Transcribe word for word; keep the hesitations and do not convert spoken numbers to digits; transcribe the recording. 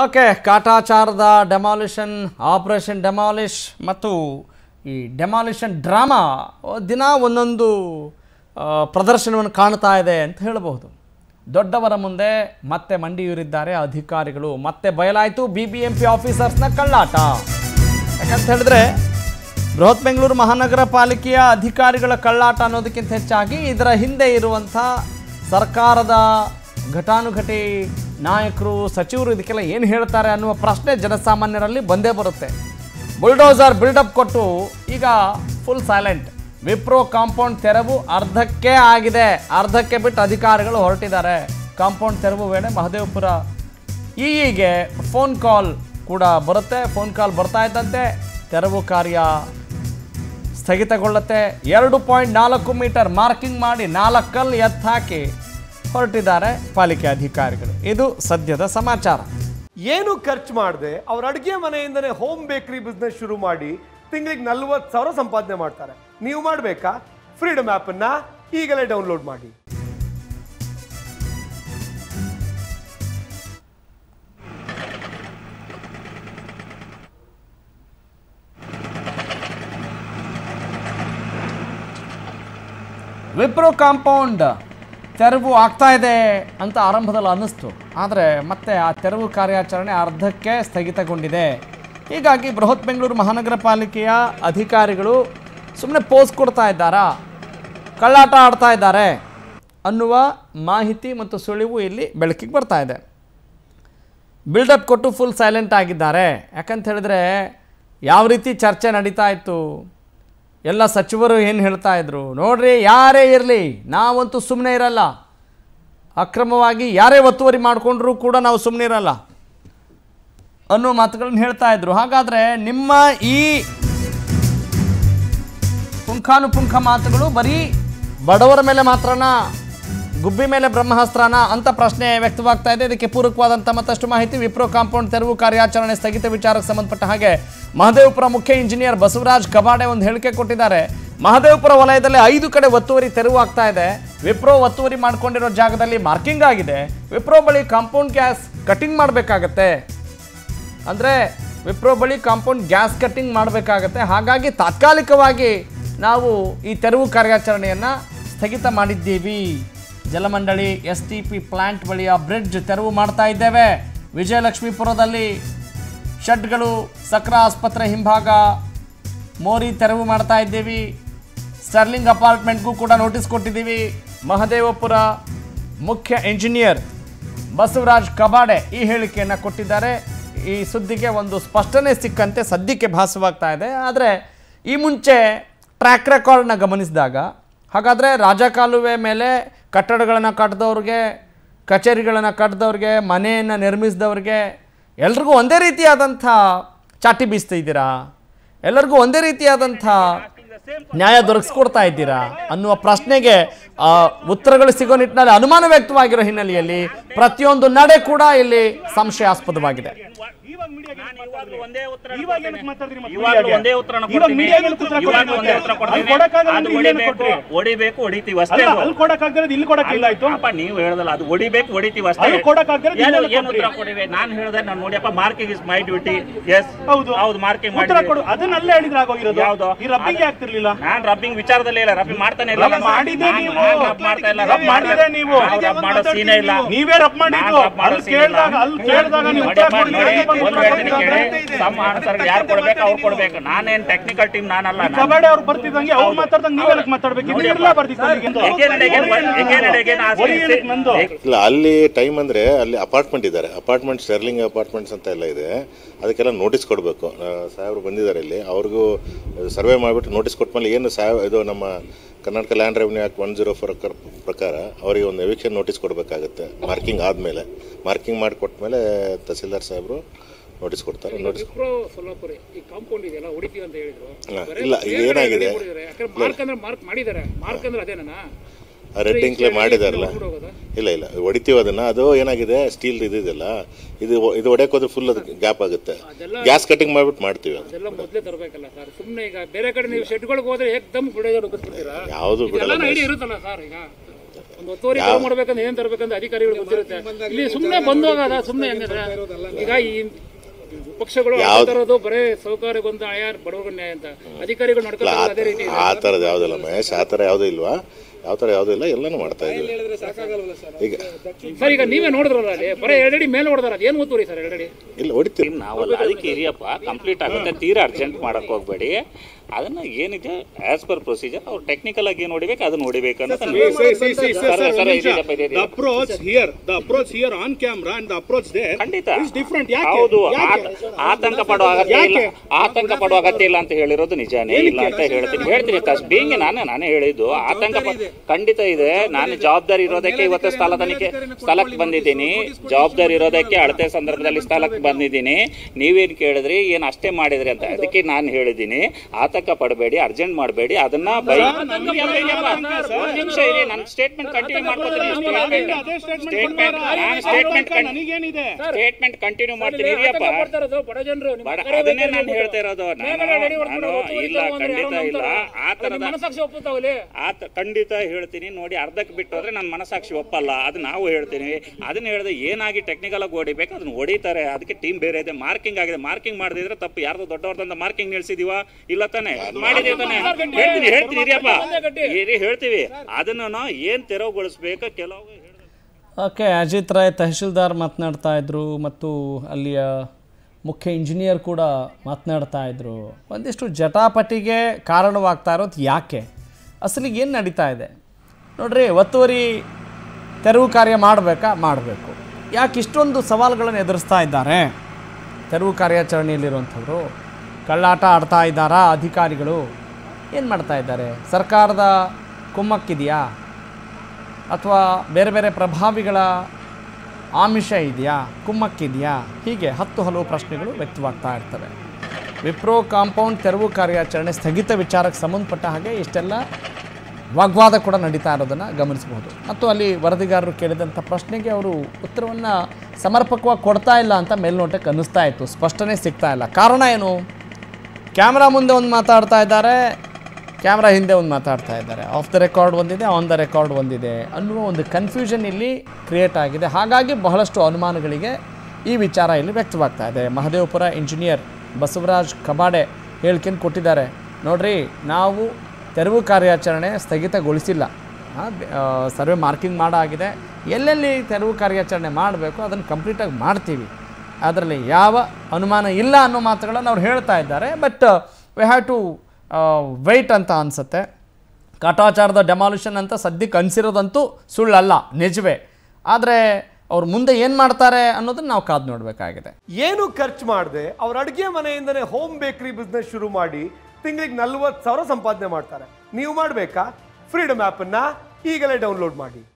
Okay ಕಾಟಾಚಾರದ demolition operation demolish ಮತ್ತು ಈ ಡೆಮಾಲಿಷನ್ ಡ್ರಾಮಾ ದಿನ ಒಂದೊಂದು ಪ್ರದರ್ಶನವನ್ನು ಕಾಣ್ತಾ ಇದೆ ಅಂತ ಹೇಳಬಹುದು. ದೊಡ್ಡವರ ಮುಂದೆ ಮತ್ತೆ ಮಂಡಿಯೂರಿದ್ದಾರೆ ಅಧಿಕಾರಿಗಳು. ಮತ್ತೆ ಬಯಲಾಯಿತು ಬಿ ಬಿ ಎಂ ಪಿ ಆಫೀಸರ್ಸ್ನ ಕಳ್ಳಾಟ. ಯಾಕಂತ ಹೇಳಿದ್ರೆ ಬೃಹತ್ ಬೆಂಗಳೂರು ಮಹಾನಗರ ಪಾಲಿಕೆಯ ಅಧಿಕಾರಿಗಳ ಕಳ್ಳಾಟ ಅನ್ನೋದಕ್ಕಿಂತ ಹೆಚ್ಚಾಗಿ ಇದರ ಹಿಂದೆ ಇರುವಂಥ ಸರ್ಕಾರದ ಘಟಾನುಘಟಿ ನಾಯಕರು ಸಚಿವರು ಇದಕ್ಕೆಲ್ಲ ಏನು ಹೇಳ್ತಾರೆ ಅನ್ನುವ ಪ್ರಶ್ನೆ ಜನಸಾಮಾನ್ಯರಲ್ಲಿ ಬಂದೇ ಬರುತ್ತೆ. ಬುಲ್ಡೋಸರ್ ಬಿಲ್ಡಪ್ ಕೊಟ್ಟು ಈಗ ಫುಲ್ ಸೈಲೆಂಟ್. ವಿಪ್ರೋ ಕಾಂಪೌಂಡ್ ತೆರವು ಅರ್ಧಕ್ಕೆ ಆಗಿದೆ, ಅರ್ಧಕ್ಕೆ ಬಿಟ್ಟು ಅಧಿಕಾರಿಗಳು ಹೊರಟಿದ್ದಾರೆ. ಕಾಂಪೌಂಡ್ ತೆರವು ವೇಳೆ ಮಹದೇವಪುರ ಈಗೆ ಫೋನ್ ಕಾಲ್ ಕೂಡ ಬರುತ್ತೆ. ಫೋನ್ ಕಾಲ್ ಬರ್ತಾ ಇದ್ದಂತೆ ತೆರವು ಕಾರ್ಯ ಸ್ಥಗಿತಗೊಳ್ಳುತ್ತೆ. ಎರಡು ಪಾಯಿಂಟ್ ನಾಲ್ಕು ಮೀಟರ್ ಮಾರ್ಕಿಂಗ್ ಮಾಡಿ ನಾಲ್ಕಲ್ಲಿ ಎತ್ತಾಕಿ ಹೊರಟಿದ್ದಾರೆ ಪಾಲಿಕೆ ಅಧಿಕಾರಿಗಳು. ಇದು ಸದ್ಯದ ಸಮಾಚಾರ. ಏನು ಖರ್ಚು ಮಾಡದೆ ಅವ್ರ ಅಡುಗೆ ಮನೆಯಿಂದನೇ ಹೋಮ್ ಬೇಕರಿ ಬಿಸ್ನೆಸ್ ಶುರು ಮಾಡಿ ತಿಂಗಳಿಗೆ ನಲ್ವತ್ತು ಸಾವಿರ ಸಂಪಾದನೆ ಮಾಡ್ತಾರೆ. ನೀವು ಮಾಡಬೇಕಾ? ಫ್ರೀಡಮ್ ಆ್ಯಪನ್ನು ಈಗಲೇ ಡೌನ್ಲೋಡ್ ಮಾಡಿ. ವಿಪ್ರೋ ಕಾಂಪೌಂಡ್ ತೆರವು ಆಗ್ತಾ ಇದೆ ಅಂತ ಆರಂಭದಲ್ಲಿ ಅನ್ನಿಸ್ತು. ಆದರೆ ಮತ್ತೆ ಆ ತೆರವು ಕಾರ್ಯಾಚರಣೆ ಅರ್ಧಕ್ಕೆ ಸ್ಥಗಿತಗೊಂಡಿದೆ. ಹೀಗಾಗಿ ಬೃಹತ್ ಬೆಂಗಳೂರು ಮಹಾನಗರ ಪಾಲಿಕೆಯ ಅಧಿಕಾರಿಗಳು ಸುಮ್ಮನೆ ಪೋಸ್ ಕೊಡ್ತಾ ಇದ್ದಾರಾ, ಕಳ್ಳಾಟ ಆಡ್ತಾ ಇದ್ದಾರೆ ಅನ್ನುವ ಮಾಹಿತಿ ಮತ್ತು ಸುಳಿವು ಇಲ್ಲಿ ಬೆಳಕಿಗೆ ಬರ್ತಾ ಇದೆ. ಬಿಲ್ಡಪ್ ಕೊಟ್ಟು ಫುಲ್ ಸೈಲೆಂಟ್ ಆಗಿದ್ದಾರೆ. ಯಾಕಂತ ಹೇಳಿದ್ರೆ ಯಾವ ರೀತಿ ಚರ್ಚೆ ನಡೀತಾ ಇತ್ತು, ಎಲ್ಲ ಸಚಿವರು ಏನು ಹೇಳ್ತಾ ಇದ್ರು, ನೋಡ್ರಿ ಯಾರೇ ಇರಲಿ ನಾವಂತೂ ಸುಮ್ಮನೆ ಇರಲ್ಲ, ಅಕ್ರಮವಾಗಿ ಯಾರೇ ಒತ್ತುವರಿ ಮಾಡಿಕೊಂಡ್ರೂ ಕೂಡ ನಾವು ಸುಮ್ಮನೆ ಇರಲ್ಲ ಅನ್ನೋ ಮಾತುಗಳನ್ನು ಹೇಳ್ತಾ ಇದ್ರು. ಹಾಗಾದರೆ ನಿಮ್ಮ ಈ ಪುಂಖಾನುಪುಂಖ ಮಾತುಗಳು ಬರೀ ಬಡವರ ಮೇಲೆ ಮಾತ್ರನ, ಗುಬ್ಬಿ ಮೇಲೆ ಬ್ರಹ್ಮಾಸ್ತ್ರನ ಅಂತ ಪ್ರಶ್ನೆ ವ್ಯಕ್ತವಾಗ್ತಾ ಇದೆ. ಇದಕ್ಕೆ ಪೂರಕವಾದಂಥ ಮತ್ತಷ್ಟು ಮಾಹಿತಿ ವಿಪ್ರೋ ಕಾಂಪೌಂಡ್ ತೆರವು ಕಾರ್ಯಾಚರಣೆ ಸ್ಥಗಿತ ವಿಚಾರಕ್ಕೆ ಸಂಬಂಧಪಟ್ಟ ಹಾಗೆ ಮಹದೇವಪುರ ಮುಖ್ಯ ಇಂಜಿನಿಯರ್ ಬಸವರಾಜ್ ಕಬಾಡೆ ಒಂದು ಹೇಳಿಕೆ ಕೊಟ್ಟಿದ್ದಾರೆ. ಮಹದೇವಪುರ ವಲಯದಲ್ಲಿ ಐದು ಕಡೆ ಒತ್ತುವರಿ ತೆರವು ಆಗ್ತಾ ಇದೆ. ವಿಪ್ರೋ ಒತ್ತುವರಿ ಮಾಡಿಕೊಂಡಿರೋ ಜಾಗದಲ್ಲಿ ಮಾರ್ಕಿಂಗ್ ಆಗಿದೆ. ವಿಪ್ರೋ ಬಳಿ ಕಾಂಪೌಂಡ್ ಗ್ಯಾಸ್ ಕಟಿಂಗ್ ಮಾಡಬೇಕಾಗತ್ತೆ, ಅಂದರೆ ವಿಪ್ರೋ ಬಳಿ ಕಾಂಪೌಂಡ್ ಗ್ಯಾಸ್ ಕಟ್ಟಿಂಗ್ ಮಾಡಬೇಕಾಗತ್ತೆ. ಹಾಗಾಗಿ ತಾತ್ಕಾಲಿಕವಾಗಿ ನಾವು ಈ ತೆರವು ಕಾರ್ಯಾಚರಣೆಯನ್ನು ಸ್ಥಗಿತ ಮಾಡಿದ್ದೀವಿ. ಜಲಮಂಡಳಿ ಎಸ್ ಟಿ ಪಿ ಪ್ಲ್ಯಾಂಟ್ ಬಳಿಯ ಬ್ರಿಡ್ಜ್ ತೆರವು ಮಾಡ್ತಾ ಇದ್ದೇವೆ. ವಿಜಯಲಕ್ಷ್ಮೀಪುರದಲ್ಲಿ ಶೆಡ್ಗಳು, ಸಕ್ರ ಆಸ್ಪತ್ರೆ ಹಿಂಭಾಗ ಮೋರಿ ತೆರವು ಮಾಡ್ತಾ ಇದ್ದೀವಿ. ಸ್ಟರ್ಲಿಂಗ್ ಅಪಾರ್ಟ್ಮೆಂಟ್ಗೂ ಕೂಡ ನೋಟಿಸ್ ಕೊಟ್ಟಿದ್ದೀವಿ. ಮಹದೇವಪುರ ಮುಖ್ಯ ಇಂಜಿನಿಯರ್ ಬಸವರಾಜ್ ಕಬಾಡೆ ಈ ಹೇಳಿಕೆಯನ್ನು ಕೊಟ್ಟಿದ್ದಾರೆ. ಈ ಸುದ್ದಿಗೆ ಒಂದು ಸ್ಪಷ್ಟನೆ ಸಿಕ್ಕಂತೆ ಸದ್ಯಕ್ಕೆ ಭಾಸವಾಗ್ತಾ ಇದೆ. ಆದರೆ ಈ ಮುಂಚೆ ಟ್ರ್ಯಾಕ್ ರೆಕಾರ್ಡ್ನ ಗಮನಿಸಿದಾಗ ಹಾಗಾದರೆ ರಾಜಕಾಲುವೆ ಮೇಲೆ ಕಟ್ಟಡಗಳನ್ನು ಕಟ್ಟಿದವ್ರಿಗೆ, ಕಚೇರಿಗಳನ್ನು ಕಟ್ಟಿದವ್ರಿಗೆ, ಮನೆಯನ್ನು ನಿರ್ಮಿಸಿದವ್ರಿಗೆ ಎಲ್ರಿಗೂ ಒಂದೇ ರೀತಿಯಾದಂಥ ಚಾಟಿ ಬೀಸ್ತಿದ್ದೀರಾ, ಎಲ್ಲರಿಗೂ ಒಂದೇ ರೀತಿಯಾದಂಥ ನ್ಯಾಯ ದೊರಕಿಸ್ಕೊಡ್ತಾ ಇದ್ದೀರಾ ಅನ್ನುವ ಪ್ರಶ್ನೆಗೆ ಉತ್ತರಗಳು ಸಿಗೋ ನಿಟ್ಟಿನಲ್ಲಿ ಅನುಮಾನ ವ್ಯಕ್ತವಾಗಿರೋ ಹಿನ್ನೆಲೆಯಲ್ಲಿ ಪ್ರತಿಯೊಂದು ನಡೆ ಕೂಡ ಇಲ್ಲಿ ಸಂಶಯಾಸ್ಪದವಾಗಿದೆ. ನಾನ್ ರಬ್ಬಿಂಗ್ ವಿಚಾರದಲ್ಲಿ ಇಲ್ಲ, ರಬ್ಬಿಂಗ್ ಮಾಡ್ತಾನೆ ಇಲ್ಲ, ರಬ್ ಮಾಡ್ತಾ ಇಲ್ಲ, ರಬ್ ಮಾಡಿದ್ರೆ ನೀವು ಮಾಡೋ ಸೀನೇ ಇಲ್ಲ, ನೀವೇ ರಬ್ ಮಾಡಿದ್ರು. ನಮ್ಮ ಆನ್ಸರ್ ಯಾರು ಕೊಡ್ಬೇಕು ಅವ್ರು ಕೊಡ್ಬೇಕು, ನಾನೇನ್ ಟೆಕ್ನಿಕಲ್ ಟೀಮ್ ನಾನಲ್ಲ. ಕಬಾಡೆ ಅವ್ರು ಬರ್ತಿದ್ದಂಗೆ ಅವ್ರು ಮಾತಾಡ್ದಂಗೆ ನೀವೆಲ್ಲಕ್ಕೆ ಮಾತಾಡ್ಬೇಕು. ಇಲ್ಲ ಅಲ್ಲಿ ಟೈಮ್ ಅಂದ್ರೆ ಅಲ್ಲಿ ಅಪಾರ್ಟ್ಮೆಂಟ್ ಇದ್ದಾರೆ, ಅಪಾರ್ಟ್ಮೆಂಟ್ ಸ್ಟರ್ಲಿಂಗ್ ಅಪಾರ್ಟ್ಮೆಂಟ್ಸ್ ಅಂತ ಎಲ್ಲ ಇದೆ, ಅದಕ್ಕೆಲ್ಲ ನೋಟಿಸ್ ಕೊಡಬೇಕು. ಸಾಹೇಬ್ರು ಬಂದಿದ್ದಾರೆ ಇಲ್ಲಿ, ಅವ್ರಿಗೂ ಸರ್ವೆ ಮಾಡಿಬಿಟ್ಟು ನೋಟಿಸ್ ಕೊಟ್ಟಮೇಲೆ ಏನು ಸಾಹೇಬ್ ಇದು ನಮ್ಮ Karnataka land revenue act one zero four ಪ್ರಕಾರ ಅವರಿಗೆ ಒಂದು ಎವಿಕ್ಷನ್ ನೋಟಿಸ್ ಕೊಡಬೇಕಾಗುತ್ತೆ. ಮಾರ್ಕಿಂಗ್ ಆದಮೇಲೆ, ಮಾರ್ಕಿಂಗ್ ಮಾಡಿ ಕೊಟ್ಟಮೇಲೆ ತಹಸೀಲ್ದಾರ್ ಸಾಹೇಬರು ನೋಟಿಸ್ ಕೊಡ್ತಾರೆ. ನೋಟಿಸ್ ಇಲ್ಲ ಏನಾಗಿದೆ ರೆಡ್ಡಿಂಗ್ಲೇ ಮಾಡಿದಾರಲ್ಲ, ಇಲ್ಲ ಇಲ್ಲ ಹೊಡಿತೀವಿ ಅದನ್ನು. ಅದು ಏನಾಗಿದೆ ಸ್ಟೀಲ್ ಇದಿದೆಯಲ್ಲ, ಇದು ಇದು ಹೊಡೆಯಕ್ಕೆ ಹೋದ್ರೆ ಫುಲ್ ಅದು ಗ್ಯಾಪ್ ಆಗುತ್ತೆ. ಗ್ಯಾಸ್ ಕಟಿಂಗ್ ಮಾಡಿಬಿಟ್ಟು ಮಾಡ್ತೀವಿ. ಯಾವುದು ಬಿಡಲ್ಲ ಒತ್ತುವರಿ ಕಡಿಮೆ ಮಾಡಬೇಕಂದ್ರೆ ಏನು ತರಬೇಕಂದ್ರೆ ಅಧಿಕಾರಿಗಳು ಗೊತ್ತಿರುತ್ತೆ. ಇಲ್ಲಿ ಸುಮ್ಮನೆ ಬಂದೋಗದ ಸುಮ್ಮನೆ ಹೆಂಗಂದ್ರೆ ಈಗ ಈ ಪಕ್ಷಗಳು ಆತರದು ಬರೇ ಸೌಕರ್ಯಗೊಂದು ಆಯಾರ್ ಬಡವರ ನ್ಯಾಯ ಅಂತ ಅಧಿಕಾರಿಗಳು ನಡ್ಕೊಂಡು ಅದೇ ರೀತಿ ಆ ತರದ ಯಾವುದಿಲ್ಲ ಮಹೇಶ್, ಆ ತರ ಯಾವುದೂ ಇಲ್ವಾ? ಯಾವ ಥರ ಯಾವುದೂ ಇಲ್ಲ, ಎಲ್ಲನೂ ಮಾಡ್ತಾ ಇದ್ದೀವಿ. ಈಗ ಸರ್ ಈಗ ನೀವೇ ನೋಡಿದ್ರಲ್ಲ ಅಲ್ಲಿ ಬರೀ ಎರಡಡಿ ಮೇಲೆ ಹೊಡೆದಾರ, ಅದು ಏನು ಗೊತ್ತೂರಿ ಸರ್ ಎರಡಡಿ ಇಲ್ಲ ಹೊಡಿತೀವಿ ನಾವಲ್ಲ. ಅದಕ್ಕೆ ಇರಿಯಪ್ಪ ಕಂಪ್ಲೀಟ್ ಆಗುತ್ತೆ, ತೀರಾ ಅರ್ಜೆಂಟ್ ಮಾಡೋಕ್ಕೆ ಹೋಗಬೇಡಿ. ಅದನ್ನು ಏನಿದೆ ಆಸ್ ಪರ್ ಪ್ರೊಸೀಜರ್ ಅವ್ರು ಟೆಕ್ನಿಕಲ್ ಆಗಿ ಏನು ಹೊಡಿಬೇಕು ಅದನ್ನು ಹೊಡಿಬೇಕು ಅನ್ನೋದು ಆತಂಕ ಪಡುವ ಅಗತ್ಯ ಇಲ್ಲ, ಆತಂಕ ಪಡುವ ಅಗತ್ಯ ಇಲ್ಲ ಅಂತ ಹೇಳಿರೋದು ನಿಜಾನೇ ಇಲ್ಲ ಅಂತ ಹೇಳ್ತೀನಿ ಹೇಳ್ತೀನಿ ಕಸ್ಬಿಂಗ್ ನಾನೇ ನಾನೇ ಹೇಳಿದ್ದು ಆತಂಕ ಖಂಡಿತ ಇದೆ. ನಾನು ಜವಾಬ್ದಾರಿ ಇರೋದಕ್ಕೆ ಇವತ್ತು ಸ್ಥಳ ತನಿಖೆ ಸ್ಥಳಕ್ಕೆ ಬಂದಿದ್ದೀನಿ, ಜವಾಬ್ದಾರಿ ಇರೋದಕ್ಕೆ ಅಳತೆ ಸಂದರ್ಭದಲ್ಲಿ ಸ್ಥಳಕ್ಕೆ ಬಂದಿದ್ದೀನಿ. ನೀವೇನು ಕೇಳಿದ್ರಿ ಏನು ಅಷ್ಟೇ ಮಾಡಿದ್ರಿ ಅಂತ, ಅದಕ್ಕೆ ನಾನು ಹೇಳಿದ್ದೀನಿ ಆತಂಕ ಪಡಬೇಡಿ, ಅರ್ಜೆಂಟ್ ಮಾಡಬೇಡಿ. ಅದನ್ನ ನಿಮಿಷ ಇರಿ, ನನ್ನ ಸ್ಟೇಟ್ಮೆಂಟ್ ಕಂಟಿನ್ಯೂ ಮಾಡ್ತೀನಿ, ಸ್ಟೇಟ್ಮೆಂಟ್ ಕಂಟಿನ್ಯೂ ಮಾಡ್ತೀನಿ. ಅದನ್ನೇ ನಾನು ಹೇಳ್ತಾ ಇರೋದು. ನಾನು ಇಲ್ಲ ಖಂಡಿತ ಇಲ್ಲ ಆ ತರದ ಆತ ಖಂಡಿತ ಹೇಳ್ತೀನಿ ನೋಡಿ, ಅರ್ಧಕ್ಕೆ ಬಿಟ್ಟು ಹೋದ್ರೆ ನನ್ನ ಮನಸಾಕ್ಷಿ ಒಪ್ಪಲ್ಲ, ಅದು ನಾವು ಹೇಳ್ತೀನಿ. ಅದನ್ನ ಹೇಳಿದ್ರೆ ಏನಾಗಿ ಟೆಕ್ನಿಕಲ್ ಆಗಿ ಹೊಡಿಬೇಕು ಅದನ್ನ ಹೊಡಿತಾರೆ. ಅದಕ್ಕೆ ಟೀಮ್ ಬೇರೆ ಇದೆ, ಮಾರ್ಕಿಂಗ್ ಆಗಿದೆ, ಮಾರ್ಕಿಂಗ್ ಮಾಡಿದ್ರೆ ತಪ್ಪು ಯಾರ್ದು ದೊಡ್ಡವ್ರದಂತ ಮಾರ್ಕಿಂಗ್ ನಿಲ್ಸಿದೀವ ಇಲ್ಲ ತಾನೆ ಮಾಡಿದೀವಿ ತಾನೆ ಹೇಳ್ತೀನಿ ಹೇಳ್ತೀನಿ ಇರಿಯಪ್ಪ ಇರಿ ಹೇಳ್ತೀವಿ. ಅದನ್ನ ಏನ್ ತೆರವುಗೊಳಿಸ್ಬೇಕು ಕೆಲವು. ಓಕೆ, ಅಜಿತ್ ರಾಯ್ ತಹಶೀಲ್ದಾರ್ ಮಾತನಾಡ್ತಾ ಇದ್ರು ಮತ್ತು ಅಲ್ಲಿಯ ಮುಖ್ಯ ಇಂಜಿನಿಯರ್ ಕೂಡ ಮಾತನಾಡ್ತಾ ಇದ್ರು. ಒಂದಿಷ್ಟು ಜಟಾಪಟಿಗೆ ಕಾರಣವಾಗ್ತಾ ಇರೋದು ಯಾಕೆ, ಅಸಲಿಗೆ ಏನು ನಡೀತಾ ಇದೆ ನೋಡ್ರಿ. ಒತ್ತುವರಿ ತೆರವು ಕಾರ್ಯ ಮಾಡಬೇಕಾ? ಮಾಡಬೇಕು. ಯಾಕೆ ಇಷ್ಟೊಂದು ಸವಾಲುಗಳನ್ನು ಎದುರಿಸ್ತಾ ಇದ್ದಾರೆ ತೆರವು ಕಾರ್ಯಾಚರಣೆಯಲ್ಲಿರುವಂಥವ್ರು? ಕಳ್ಳಾಟ ಆಡ್ತಾ ಇದ್ದಾರಾ ಅಧಿಕಾರಿಗಳು? ಏನು ಮಾಡ್ತಾ ಇದ್ದಾರೆ? ಸರ್ಕಾರದ ಕುಮ್ಮಕ್ಕಿದೆಯಾ ಅಥವಾ ಬೇರೆ ಬೇರೆ ಪ್ರಭಾವಿಗಳ ಆಮಿಷ ಇದೆಯಾ, ಕುಮ್ಮಕ್ಕಿದೆಯಾ? ಹೀಗೆ ಹತ್ತು ಹಲವು ಪ್ರಶ್ನೆಗಳು ವ್ಯಕ್ತವಾಗ್ತಾ ಇರ್ತವೆ. ವಿಪ್ರೋ ಕಾಂಪೌಂಡ್ ತೆರವು ಕಾರ್ಯಾಚರಣೆ ಸ್ಥಗಿತ ವಿಚಾರಕ್ಕೆ ಸಂಬಂಧಪಟ್ಟ ಹಾಗೆ ಇಷ್ಟೆಲ್ಲ ವಾಗ್ವಾದ ಕೂಡ ನಡೀತಾ ಇರೋದನ್ನು ಗಮನಿಸಬಹುದು. ಮತ್ತು ಅಲ್ಲಿ ವರದಿಗಾರರು ಕೇಳಿದಂಥ ಪ್ರಶ್ನೆಗೆ ಅವರು ಉತ್ತರವನ್ನು ಸಮರ್ಪಕವಾಗಿ ಕೊಡ್ತಾ ಇಲ್ಲ ಅಂತ ಮೇಲ್ನೋಟಕ್ಕೆ ಅನ್ನಿಸ್ತಾ ಇತ್ತು. ಸ್ಪಷ್ಟನೆ ಸಿಗ್ತಾ ಇಲ್ಲ. ಕಾರಣ ಏನು? ಕ್ಯಾಮ್ರಾ ಮುಂದೆ ಒಂದು ಮಾತಾಡ್ತಾ ಇದ್ದಾರೆ, ಕ್ಯಾಮ್ರಾ ಹಿಂದೆ ಒಂದು ಮಾತಾಡ್ತಾ ಇದ್ದಾರೆ, ಆಫ್ ದ ರೆಕಾರ್ಡ್ ಒಂದಿದೆ, ಆನ್ ದ ರೆಕಾರ್ಡ್ ಒಂದಿದೆ ಅನ್ನುವ ಒಂದು ಕನ್ಫ್ಯೂಷನ್ ಇಲ್ಲಿ ಕ್ರಿಯೇಟ್ ಆಗಿದೆ. ಹಾಗಾಗಿ ಬಹಳಷ್ಟು ಅನುಮಾನಗಳಿಗೆ ಈ ವಿಚಾರ ಇಲ್ಲಿ ವ್ಯಕ್ತವಾಗ್ತಾ ಇದೆ. ಮಹದೇವಪುರ ಇಂಜಿನಿಯರ್ ಬಸವರಾಜ್ ಕಬಾಡೆ ಹೇಳಿಕೆಯನ್ನು ಕೊಟ್ಟಿದ್ದಾರೆ. ನೋಡ್ರಿ, ನಾವು ತೆರವು ಕಾರ್ಯಾಚರಣೆ ಸ್ಥಗಿತಗೊಳಿಸಿಲ್ಲ, ಸರ್ವೆ ಮಾರ್ಕಿಂಗ್ ಮಾಡಾಗಿದೆ, ಎಲ್ಲೆಲ್ಲಿ ತೆರವು ಕಾರ್ಯಾಚರಣೆ ಮಾಡಬೇಕು ಅದನ್ನು ಕಂಪ್ಲೀಟಾಗಿ ಮಾಡ್ತೀವಿ, ಅದರಲ್ಲಿ ಯಾವ ಅನುಮಾನ ಇಲ್ಲ ಅನ್ನೋ ಮಾತುಗಳನ್ನು ಅವ್ರು ಹೇಳ್ತಾ ಇದ್ದಾರೆ. But we have to wait ಅಂತ ಅನಿಸುತ್ತೆ. ಕಾಟಾಚಾರದ ಡೆಮಾಲಿಷನ್ ಅಂತ ಸದ್ಯಕ್ಕೆ ಅನಿಸಿರೋದಂತೂ ಸುಳ್ಳಲ್ಲ, ನಿಜವೇ. ಆದರೆ ಅವ್ರು ಮುಂದೆ ಏನು ಮಾಡ್ತಾರೆ ಅನ್ನೋದನ್ನ ನಾವು ಕಾದು ನೋಡಬೇಕಾಗಿದೆ. ಏನು ಖರ್ಚು ಮಾಡಿದೆ ಅವ್ರು ಅಡುಗೆ ಮನೆಯಿಂದನೇ ಹೋಮ್ ಬೇಕರಿ ಬಿಸ್ನೆಸ್ ಶುರು ಮಾಡಿ ತಿಂಗಳಿಗೆ ನಲ್ವತ್ತು ಸಾವಿರ ಸಂಪಾದನೆ ಮಾಡ್ತಾರೆ. ನೀವು ಮಾಡಬೇಕಾ? ಫ್ರೀಡಮ್ ಆ್ಯಪನ್ನು ಈಗಲೇ ಡೌನ್ಲೋಡ್ ಮಾಡಿ.